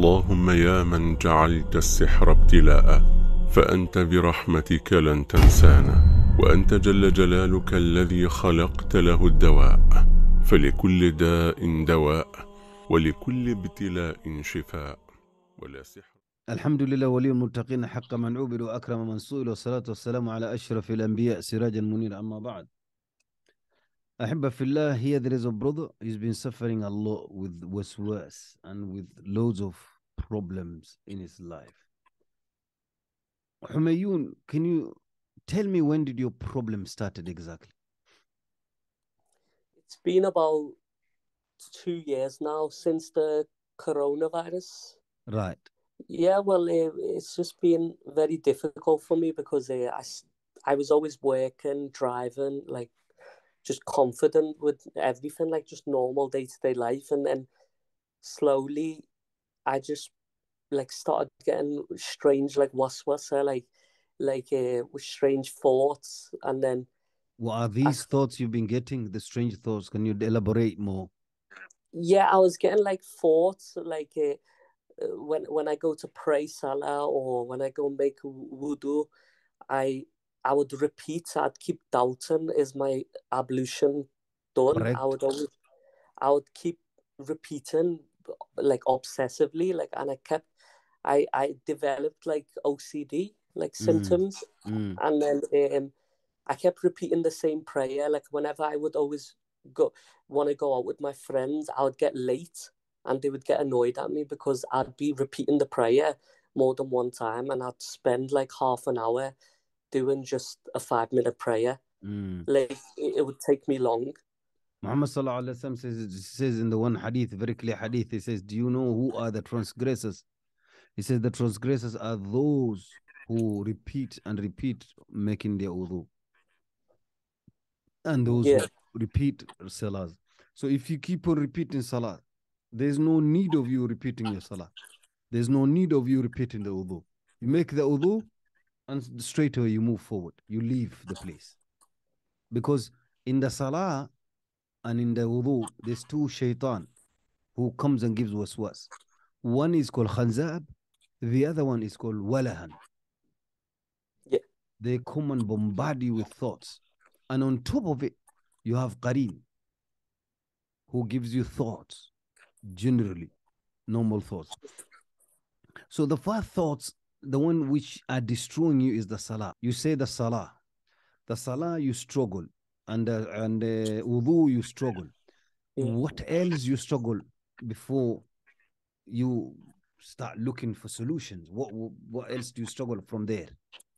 اللهم يا من جعلت السحر ابتلاء فأنت برحمتك لن تنسانا، وأنت جل جلالك الذي خلقت له الدواء، فلكل داء دواء ولكل ابتلاء شفاء ولا سحر. الحمد لله ولي المتقين حق من عبد وأكرم من سئل، والصلاة والسلام على أشرف الأنبياء سراج المنير. أما بعد. Ahibba fillah, here there is a brother who's been suffering a lot with waswas and with loads of problems in his life. Humayoon, can you tell me when did your problem started exactly? It's been about 2 years now since the coronavirus. Right. Yeah, well, it's just been very difficult for me because I was always working, driving, like, just confident with everything, like just normal day-to-day life, and then slowly I just like started getting strange like waswasa, with strange thoughts. And then what are these thoughts you've been getting, the strange thoughts? Can you elaborate more? Yeah, I was getting like thoughts like when I go to pray salah or when I go make wudu, I would repeat, I'd keep doubting, is my ablution done? Correct. I would keep repeating like obsessively, like, and I developed like OCD, like symptoms. And then I kept repeating the same prayer. Like whenever I would always want to go out with my friends, I would get late and they would get annoyed at me because I'd be repeating the prayer more than one time, and I'd spend like half an hour doing just a 5-minute prayer. Like it would take me long. Muhammad Sallallahu Alaihi Wasallam says in the one hadith, very clear hadith, he says, do you know who are the transgressors? He says the transgressors are those who repeat and repeat making their wudu, and those who repeat salahs. So if you keep on repeating salah, there's no need of you repeating your salah. There's no need of you repeating the wudu. You make the wudu, and straight away you move forward. You leave the place. Because in the salah and in the wudu, there's two shaitan who comes and gives waswas. One is called Khanzab. The other one is called Walahan. Yeah. They come and bombard you with thoughts. And on top of it, you have Qareem, who gives you thoughts, generally, normal thoughts. So the first thoughts, the one which are destroying you, is the salah. You say the salah. The salah you struggle. And wudu you struggle. What else you struggle before you start looking for solutions? What else do you struggle from there?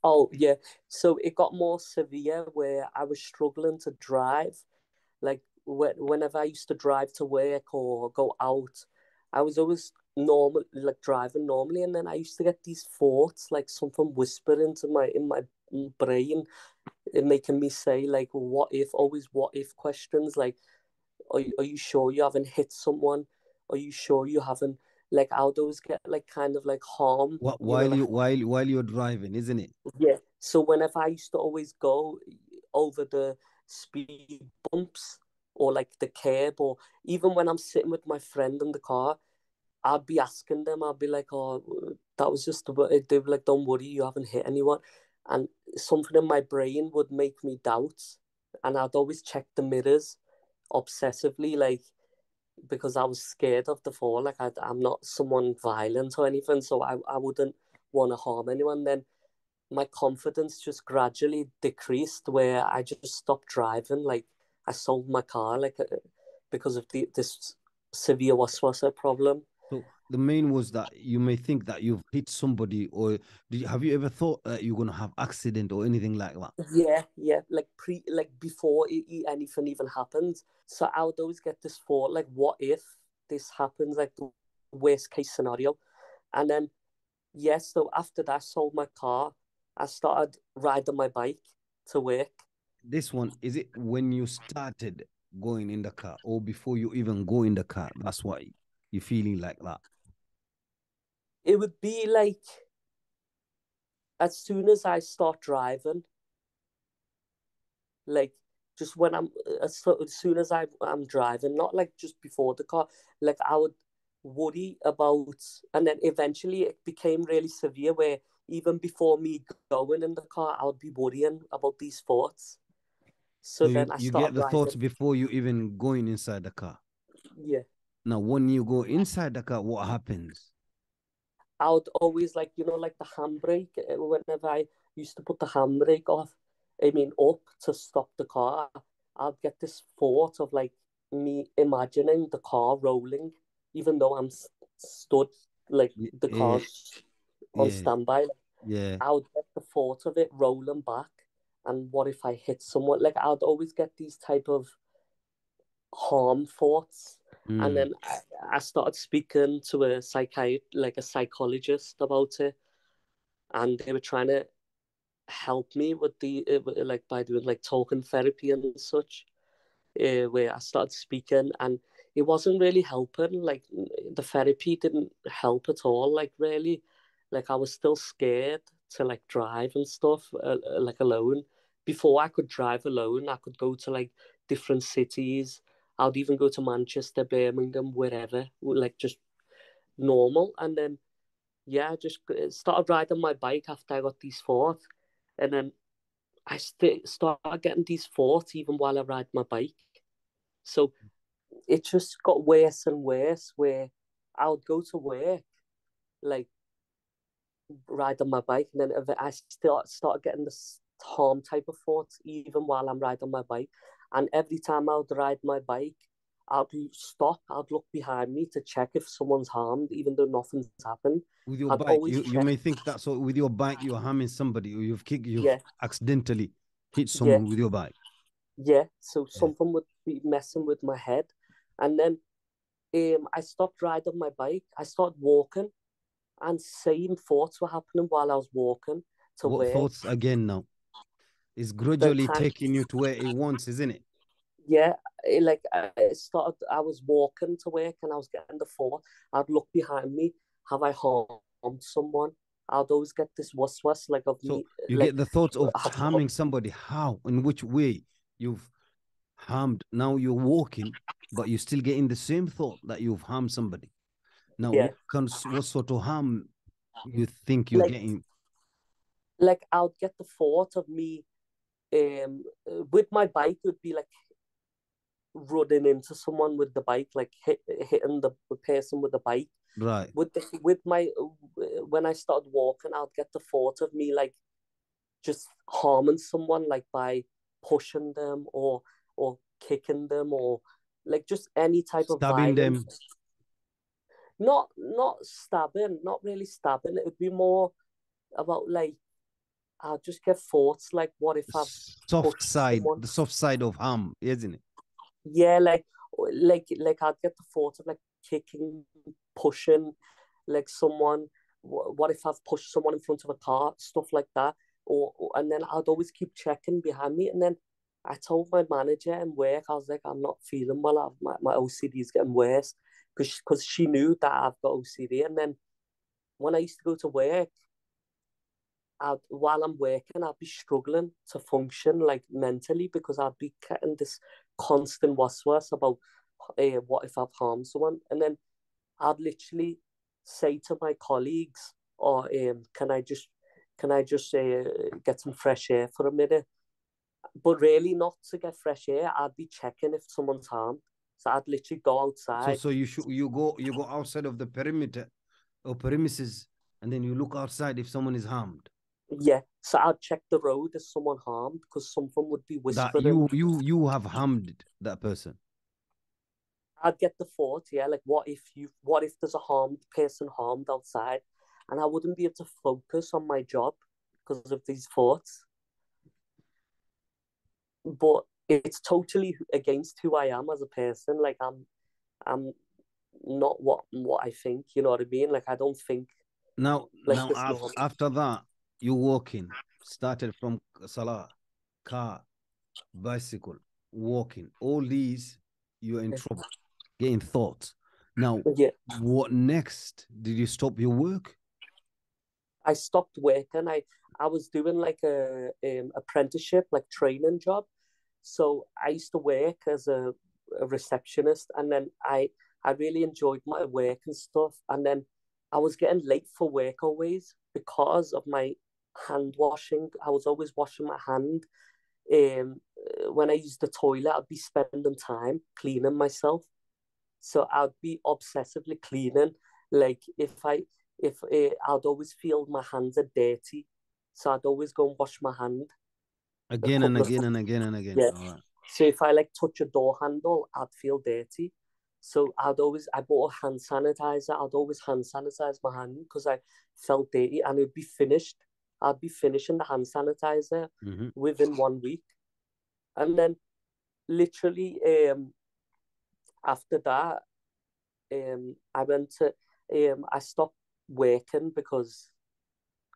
Oh, yeah. So it got more severe where I was struggling to drive. Like whenever I used to drive to work or go out, I was always normal, like driving normally, and then I used to get these thoughts, like something whispering to my in my brain, making me say like, "What if?" Always "what if" questions. Like, are you sure you haven't hit someone? Are you sure you haven't? Like, I would always get like kind of like harm. What, while you know, while you're driving, isn't it? Yeah. So whenever I used to always go over the speed bumps or like the curb, or even when I'm sitting with my friend in the car, I'd be asking them, I'd be like, oh, that was just, they were like, don't worry, you haven't hit anyone. And something in my brain would make me doubt. And I'd always check the mirrors obsessively, like, because I was scared of the fall. Like, I'm not someone violent or anything, so I wouldn't want to harm anyone. Then my confidence just gradually decreased where I just stopped driving. Like, I sold my car, like, because of this severe waswasa problem. So the main was that you may think that you've hit somebody, or have you ever thought that you're going to have accident or anything like that? Yeah, yeah. Like before anything even happens. So I would always get this thought, like, what if this happens? Like the worst case scenario. And then, yes, so after that, I sold my car. I started riding my bike to work. This one, is it when you started going in the car or before you even go in the car? That's why you're feeling like that. It would be like as soon as I start driving, like just when I'm as soon as I'm driving, not like just before the car. Like I would worry about, and then eventually it became really severe where even before me going in the car, I would be worrying about these thoughts. So then I started writing. You get the thoughts before you even going inside the car? Yeah. Now, when you go inside the car, what happens? I would always like the handbrake, whenever I used to put the handbrake up to stop the car, I'd get this thought of me imagining the car rolling, even though I'm stood the car's on standby. I would get the thought of it rolling back, and what if I hit someone? I'd always get these type of harm thoughts. And then I started speaking to a psychologist about it, and they were trying to help me with the by doing talking therapy and such, where I started speaking, and it wasn't really helping. The therapy didn't help at all. I was still scared to drive and stuff, alone. Before I could drive alone, I could go to different cities. I'd even go to Manchester, Birmingham, wherever, just normal. And then, I just started riding my bike after I got these thoughts. And then I started getting these thoughts even while I ride my bike. So it just got worse and worse, where I would go to work, riding my bike. And then I still started getting this harm type of thoughts even while I'm riding my bike. And every time I would ride my bike, I'd stop, I'd look behind me to check if someone's harmed, even though nothing's happened. With your bike, you may think that, so with your bike, you're harming somebody, or you've accidentally hit someone with your bike. Yeah, so something would be messing with my head. And then I stopped riding my bike, I started walking, and same thoughts were happening while I was walking to work. What thoughts again now? It's gradually taking you to where it wants, isn't it? Yeah, I was walking to work and I was getting the thought. I'd look behind me, have I harmed someone? I'd always get this waswas of me. You get the thoughts of harming somebody. How? In which way you've harmed? Now you're walking, but you're still getting the same thought that you've harmed somebody. Now, what sort of harm you think you're getting? I'd get the thought of me. With my bike, it would be running into someone with the bike, hitting the person with the bike. Right. When I started walking, I'd get the thought of me just harming someone, by pushing them or kicking them or just any type of stabbing them. Not stabbing, not really stabbing. It would be more about I'll just get thoughts what if I've soft side, someone? The soft side of harm, isn't it? Yeah, I'd get the thought of kicking, pushing, someone. What if I've pushed someone in front of a car, stuff like that? Or and then I'd always keep checking behind me. And then I told my manager in work, I was I'm not feeling well. My OCD is getting worse, because she knew that I've got OCD. And then when I used to go to work, while I'm working, I'd be struggling to function mentally, because I'd be getting this constant waswas about what if I've harmed someone. And then I'd literally say to my colleagues, can I just get some fresh air for a minute? But really not to get fresh air, I'd be checking if someone's harmed. So I'd literally go outside. So you go outside of the perimeter or premises, and then you look outside if someone is harmed. Yeah, so I'll check the road if someone harmed, because someone would be whispering. That you have harmed that person. I'd get the thought, what if there's a harmed person harmed outside, and I wouldn't be able to focus on my job because of these thoughts. But it's totally against who I am as a person. I'm not what I think. You know what I mean? I don't think. Now after that. You're walking, started from salah, car, bicycle, walking. All these, you're in trouble, getting thoughts. Now, what next? Did you stop your work? I stopped work, and I was doing an apprenticeship, training job. So I used to work as a receptionist, and then I I really enjoyed my work and stuff. And then I was getting late for work always because of my hand washing. I was always washing my hand. When I used the toilet, I'd be spending time cleaning myself. So I'd be obsessively cleaning. Like I'd always feel my hands are dirty. So I'd always go and wash my hand. Again and again. Yeah. All right. So if I touch a door handle, I'd feel dirty. So I bought a hand sanitizer. I'd always hand sanitize my hand because I felt dirty, and it'd be finished. I'd be finishing the hand sanitizer within 1 week. And then literally after that, I stopped working because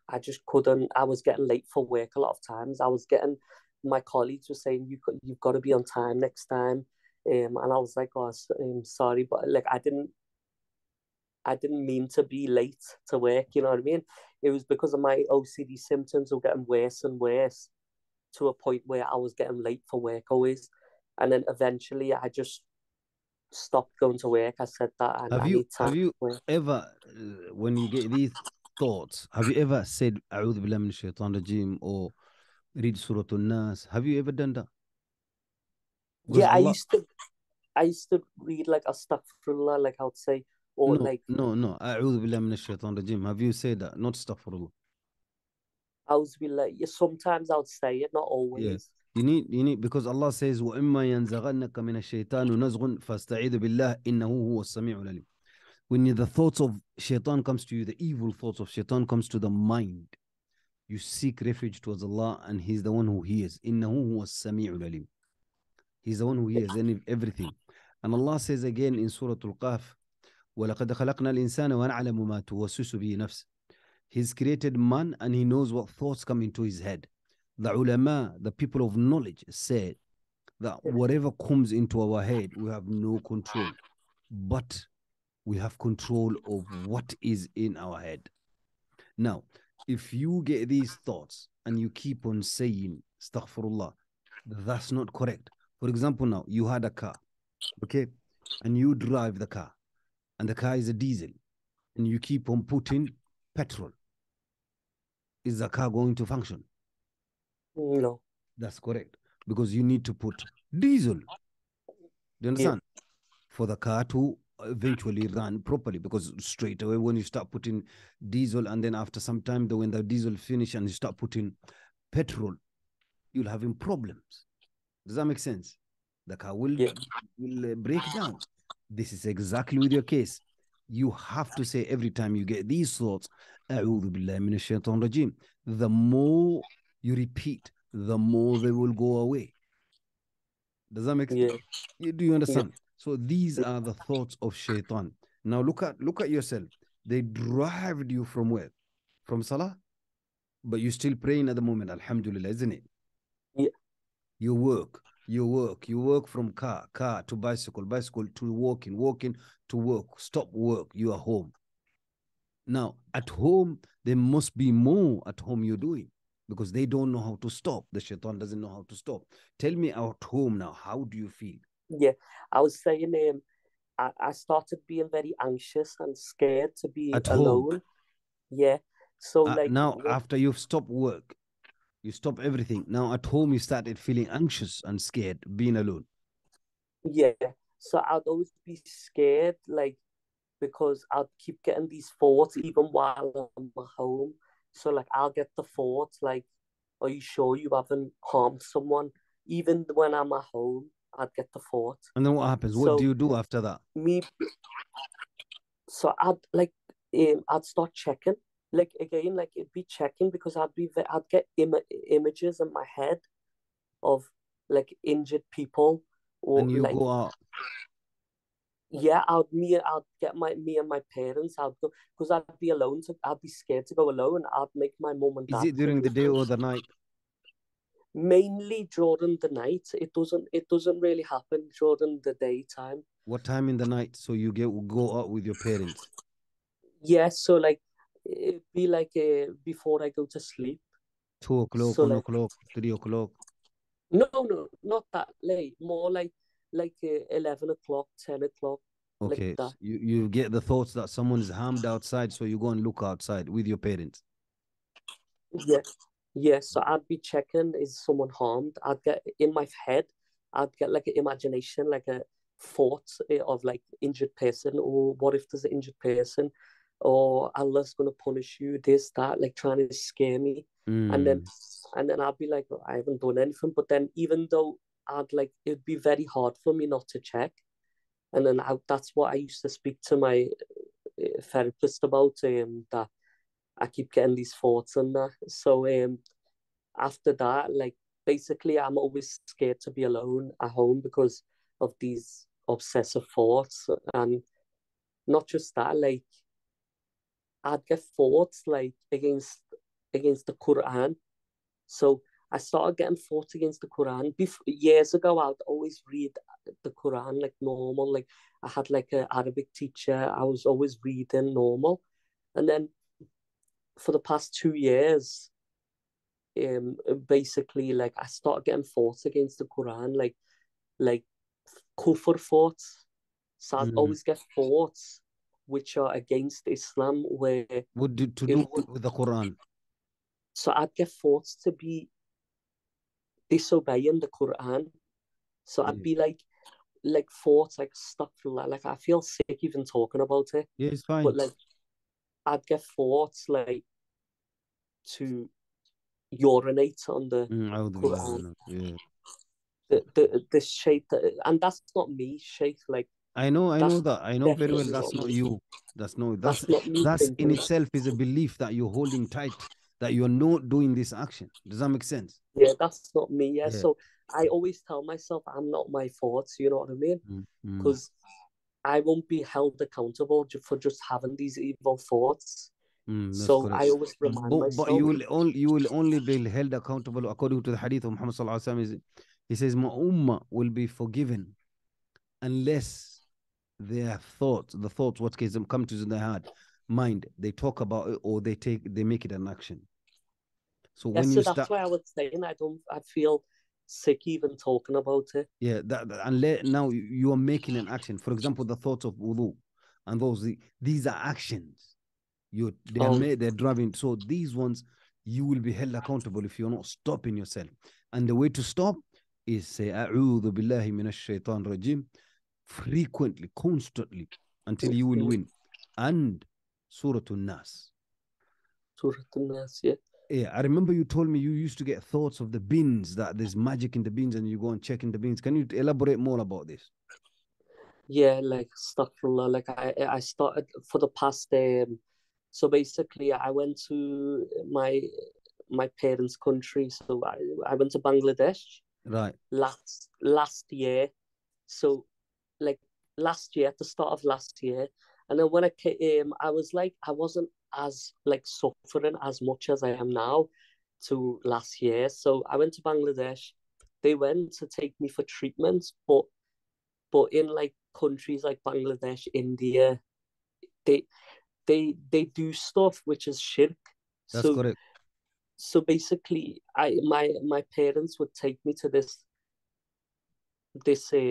I just couldn't. I was getting late for work a lot of times. My colleagues were saying, you've got to be on time next time. And I was like, oh, I'm sorry, but I didn't mean to be late to work, you know what I mean? It was because of my OCD symptoms were getting worse and worse to a point where I was getting late for work always. And then eventually I just stopped going to work. I said that. And have you ever, when you get these thoughts, have you ever said, A'udhu Billahi Minash Shaitan Rajim, or read Surah Al-Nas? Have you ever done that? Yeah, I used to read Astaghfirullah, I would say. Or no. A'udhu Billahi Minash Shaitan Rajim. Have you said that? Not Astaghfirullah. Sometimes I would say it, not always. Yes. You need, because Allah says, وَإِمَّا يَنْزَغَنَّكَ مِنَ الشَّيْطَانُ نَزْغٌ فَاسْتَعِيدُ بِاللَّهِ إِنَّهُ هُوَ السَّمِيعُ الْعَلِيمُ. When the thoughts of shaitan comes to you, the evil thoughts of shaitan comes to the mind, you seek refuge towards Allah, and He's the one who hears. إِنَّهُ هُوَ السَّمِيعُ الْعَلِيمُ. He's the one who hears everything. And Allah says again in Surah Al-Qaf, وَلَقَدْ خَلَقْنَا الْإِنسَانَ وَنَعْلَمُ مَا تُوَسْوِسُ بِهِ نَفْسُهُ. He's created man, and He knows what thoughts come into his head. The ulama, the people of knowledge, said that whatever comes into our head, we have no control. But we have control of what is in our head. Now, if you get these thoughts and you keep on saying, Astaghfirullah, that's not correct. For example, now you had a car, okay, and you drive the car, and the car is a diesel, and you keep on putting petrol. Is the car going to function? No. That's correct, because you need to put diesel. Do you understand? Yeah. For the car to eventually run properly, because straight away when you start putting diesel, and then after some time, when the diesel finish and you start putting petrol, you'll having problems. Does that make sense? The car will break down. This is exactly with your case. You have to say every time you get these thoughts, A'udhu Billahi Minash Shaitan Rajim. The more you repeat, the more they will go away. Does that make sense? Yeah. Do you understand? Yeah. So these are the thoughts of shaitan. Now look at yourself. They drive you from where? From salah? But you're still praying at the moment, alhamdulillah, isn't it? Yeah. You work from car to bicycle to walking to work, stop work, you are home. Now, at home, there must be more at home you're doing, because they don't know how to stop. The shaitan doesn't know how to stop. Tell me at home now, how do you feel? Yeah, I was saying I started being very anxious and scared to be at alone. Home. Yeah, so now after you've stopped work, you stop everything. Now at home, you started feeling anxious and scared, being alone. Yeah. So I'd always be scared, because I'd keep getting these thoughts even while I'm home. So I'll get the thoughts are you sure you haven't harmed someone? Even when I'm at home, I'd get the thought. And then what happens? What do you do after that? So I'd I'd start checking. It'd be checking, because I'd get images in my head of injured people, or and you go out. Yeah, I'd get me and my parents. I'd go, because I'd be alone. So I'd be scared to go alone. I'd make my mom and dad. Is it during the day or the night? Mainly during the night. It doesn't really happen during the daytime. What time in the night? So you go out with your parents? Yeah. So it'd be before I go to sleep. 2 o'clock, so 1 o'clock, 3 o'clock. No, not that late. More 11 o'clock, 10 o'clock. Okay, like that. You get the thoughts that someone is harmed outside, so you go and look outside with your parents. Yes, yes. So I'd be checking, is someone harmed? I'd get in my head, I'd get like an imagination, like a thought of like injured person, or what if there's an injured person, or Allah's gonna punish you, this, that, like trying to scare me. And then I'd be like, oh, I haven't done anything. But then even though I'd like, it'd be very hard for me not to check. And then that's what I used to speak to my therapist about, that I keep getting these thoughts and that. So after that, like basically I'm always scared to be alone at home because of these obsessive thoughts. And not just that, like I'd get thoughts like against the Quran. So I started getting thoughts against the Quran. Before, years ago, I'd always read the Quran like normal. Like I had like an Arabic teacher. I was always reading normal. And then for the past 2 years, basically like I started getting thoughts against the Quran, like kufr thoughts. So I'd always get thoughts which are against Islam. Where would to do with the Quran? So I'd get thoughts to be disobeying the Quran. So I'd be like thoughts like stuck through that. Like I feel sick even talking about it. Yeah, it's fine. But like I'd get thoughts like to urinate on the Quran. Yeah. The shaykh, and that's not me, shaykh. Like I know very well. That's not you. That's in itself is a belief that you're holding tight, that you're not doing this action. Does that make sense? Yeah, that's not me. Yeah. So I always tell myself I'm not my thoughts. You know what I mean? Because I won't be held accountable for just having these evil thoughts. So correct. I always remind myself. But you will only be held accountable according to the hadith of Muhammad Sallallahu Alaihi Wasallam. He says, "My ummah will be forgiven unless their thoughts, what gives them come to their heart, mind, they talk about it or they make it an action." So yes, when so you that's why I was saying I feel sick even talking about it. Yeah, unless now you are making an action. For example, the thoughts of wudu and these are actions. They're driving. So these ones you will be held accountable if you're not stopping yourself. And the way to stop is say "A'udhu billahi minash shaitan rajim" frequently, constantly, until you will win. And Surah Al-Nas. Surah Al-Nas, yeah. Yeah, I remember you told me you used to get thoughts of the bins, that there's magic in the bins, and you go and check in the bins. Can you elaborate more about this? Yeah, like astaghfirullah, like I started for the past. So basically, I went to my parents' country. So I went to Bangladesh. Right. Last year, so like at the start of last year, and then when I came, I was like, I wasn't as like suffering as much as I am now to last year. So I went to Bangladesh. They went to take me for treatments, but in like countries like Bangladesh, India, they do stuff which is shirk. That's correct. So basically, my parents would take me to this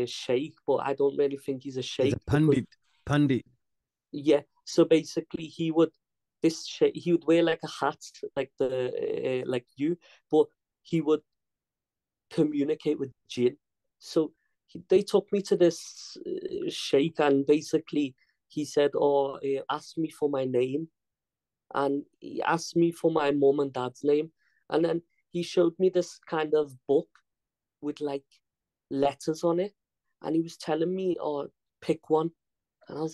sheikh, but I don't really think he's a sheikh. He's a pandit. Yeah. So basically, he would wear like a hat, like the but he would communicate with jinn. So they took me to this sheikh, and basically he said, "Oh, ask me for my name." And he asked me for my mom and dad's name. And then he showed me this kind of book with like letters on it. And he was telling me, "Oh, pick one." And I was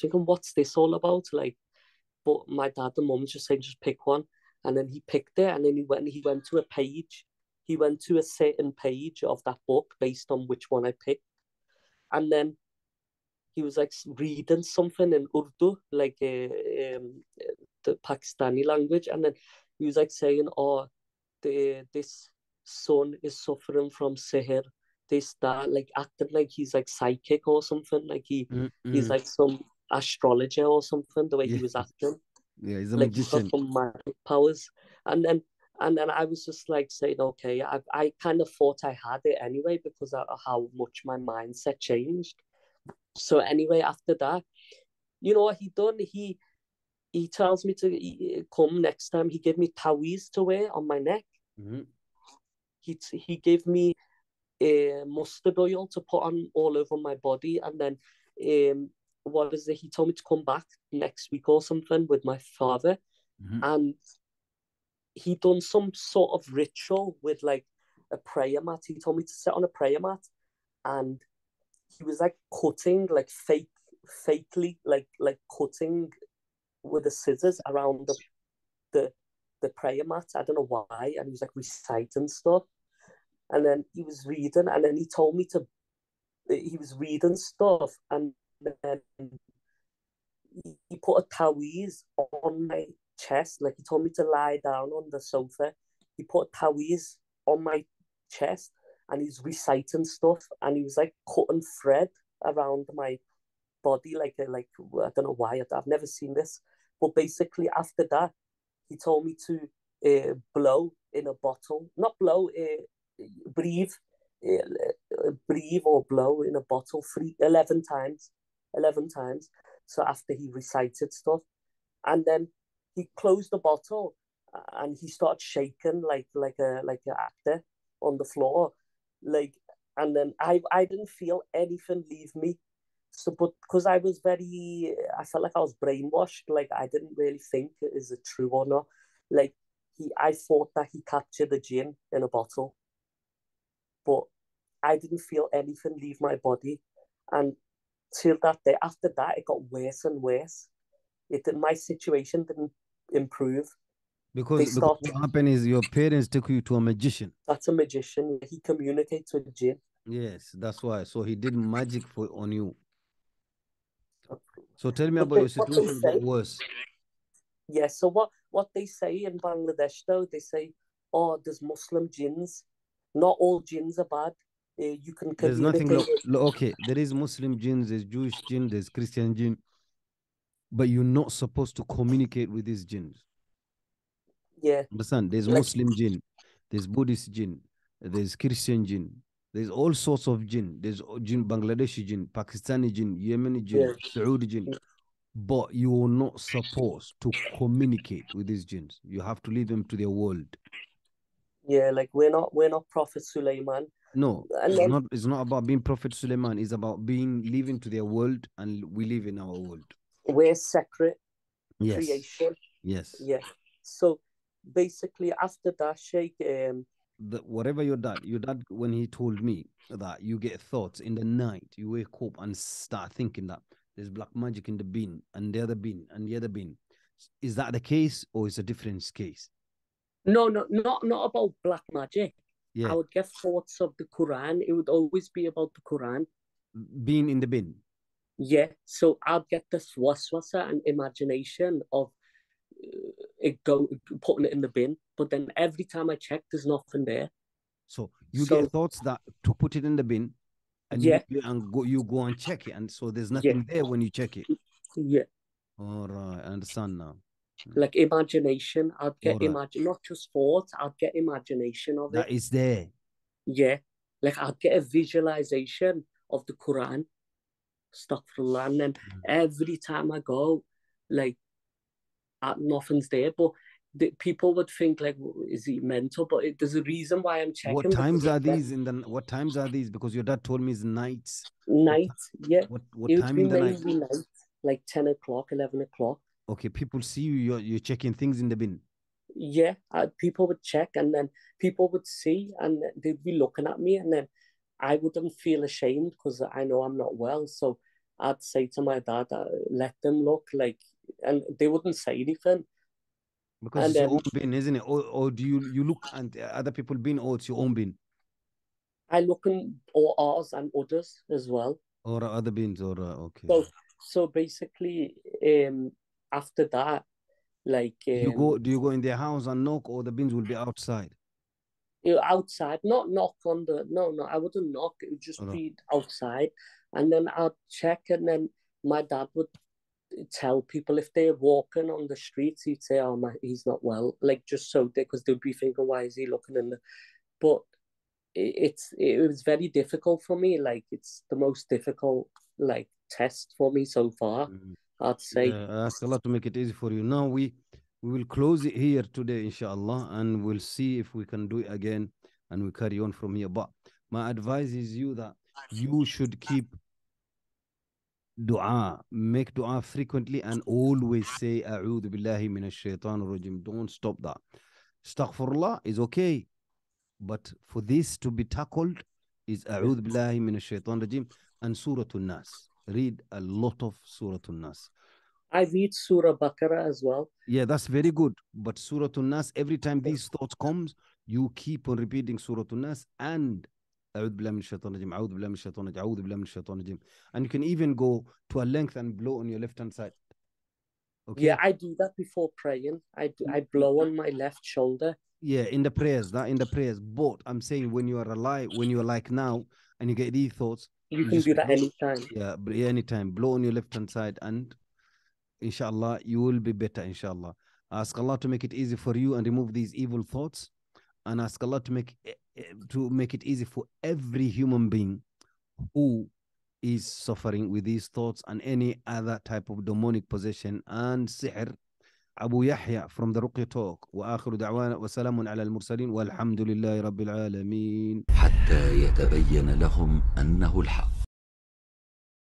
thinking, what's this all about? Like, but my dad and mom just said, just pick one. And then he picked it. And then he went to a page. He went to a certain page of that book based on which one I picked. And then he was like reading something in Urdu, like the Pakistani language, and then he was like saying, "Oh, this son is suffering from sihr, this, that," like acting like he's like psychic or something, like he's like some astrologer or something. The way he was acting, he's a magician. He's got some magic powers. And then I was just like saying, okay, I kind of thought I had it anyway because of how much my mindset changed. So anyway, after that, you know what he done? He tells me to come next time. He gave me taweez to wear on my neck. Mm-hmm. He gave me mustard oil to put on all over my body. And then he told me to come back next week or something with my father. Mm-hmm. And he done some sort of ritual with like a prayer mat. He told me to sit on a prayer mat, and he was like cutting, like fakely, like cutting with the scissors around the prayer mat. I don't know why. And he was like reciting stuff, and then he was reading, and then he told me to. He was reading stuff, and then he put a taweez on my chest. Like, he told me to lie down on the sofa. He put a taweez on my chest, and he's reciting stuff, and he was like cutting thread around my body, like I don't know why. I've never seen this, but basically after that, he told me to blow in a bottle, not blow, breathe or blow in a bottle 11 times. So after he recited stuff, and then he closed the bottle, and he started shaking like an actor on the floor, like. And then I didn't feel anything leave me. So, but because I felt like I was brainwashed. Like, I didn't really think, is it true or not? Like, I thought that he captured the jinn in a bottle, but I didn't feel anything leave my body. And till that day, after that, it got worse and worse. My situation didn't improve. Because what happened is your parents took you to a magician. That's a magician. He communicates with jinn. Yes, that's why. So he did magic on you. So tell me about your situation worse. Yeah, so what they say in Bangladesh, though, they say, oh, there's Muslim jinns. Not all jinns are bad. You can communicate. There's nothing. Okay, there is Muslim jinns, there's Jewish jinn, there's Christian jinn. But you're not supposed to communicate with these jinns. Yeah. Understand? There's Muslim jinn, there's Buddhist jinn, there's Christian jinn, there's all sorts of jinn. There's jinn, Bangladeshi jinn, Pakistani jinn, Yemeni jinn, Saudi jinn. But you're not supposed to communicate with these jinns. You have to leave them to their world. Yeah, like we're not Prophet Sulaiman. No, it's not about being Prophet Sulaiman. It's about living to their world, and we live in our world. We're separate creation. Yes. Yeah. So basically, after that, Sheikh, whatever your dad, when he told me that you get thoughts in the night, you wake up and start thinking that there's black magic in the bin and the other bin and the other bin. Is that the case, or is a different case? No, not about black magic. Yeah. I would get thoughts of the Quran. It would always be about the Quran being in the bin. Yeah, so I'd get this waswasa and imagination of putting it in the bin, but then every time I check, there's nothing there. So get thoughts that to put it in the bin, and you go and check it, and so there's nothing there when you check it. Yeah. All right, I understand now. Like imagination, I'd get not just thoughts. I'd get imagination of that it. That is there. Yeah, like I'd get a visualization of the Quran, astaghfirullah, and then every time I go, like, nothing's there. But people would think, like, is he mental? But there's a reason why I'm checking. What times are these? Because your dad told me it's nights. What time in the night? Night, like 10 o'clock, 11 o'clock. Okay, people see you. You're checking things in the bin. Yeah, people would check, and then people would see, and they'd be looking at me, and then I wouldn't feel ashamed because I know I'm not well. So I'd say to my dad, "Let them look," like. And they wouldn't say anything because it's your own bin, isn't it? Or do you look at other people's bin, or it's your own bin? I look in ours and others as well, or other bins, or okay. So basically, after that, like, do you go in their house and knock, or the bins will be outside? Outside, not knock on the no. I wouldn't knock. It would just be outside, and then I'd check, and then my dad would tell people if they're walking on the streets, he'd say, "Oh, he's not well," like, just so they, because they'd be thinking, "Why is he looking in the?" But it was very difficult for me. Like, it's the most difficult like test for me so far. I'd say ask Allah to make it easy for you. Now we will close it here today, inshallah, and we'll see if we can do it again and we carry on from here. But my advice is you that you should keep dua, make dua frequently, and always say a'udhu billahi minash shaitanir rajim. Don't stop that. Astaghfirullah is okay, but for this to be tackled is a'udhu billahi minash shaitanir rajim and Surah Al-Nas. Read a lot of Surah Al-Nas. I read Surah Bakara as well. Yeah, that's very good. But Surah Al-Nas, every time these thoughts comes, you keep on repeating Surah Al-Nas and A'udhu billahi minash shaitanir rajim, A'udhu billahi minash shaitanir rajim, A'udhu billahi minash shaitanir rajim. And you can even go to a length and blow on your left hand side. Okay. Yeah, I do that before praying. I blow on my left shoulder. Yeah, in the prayers, that in the prayers. But I'm saying when you are alive, when you are like now, and you get these thoughts, you can do that anytime. Yeah, anytime. Blow on your left hand side, and inshallah, you will be better. Inshallah, ask Allah to make it easy for you and remove these evil thoughts, and ask Allah to make it easy for every human being who is suffering with these thoughts and any other type of demonic possession and sihr. Abu Yahya from the Raqiyya Talk. وآخر دعوانا وسلام على المرسلين والحمد لله رب العالمين. حتى يتبين لهم أنه الحق.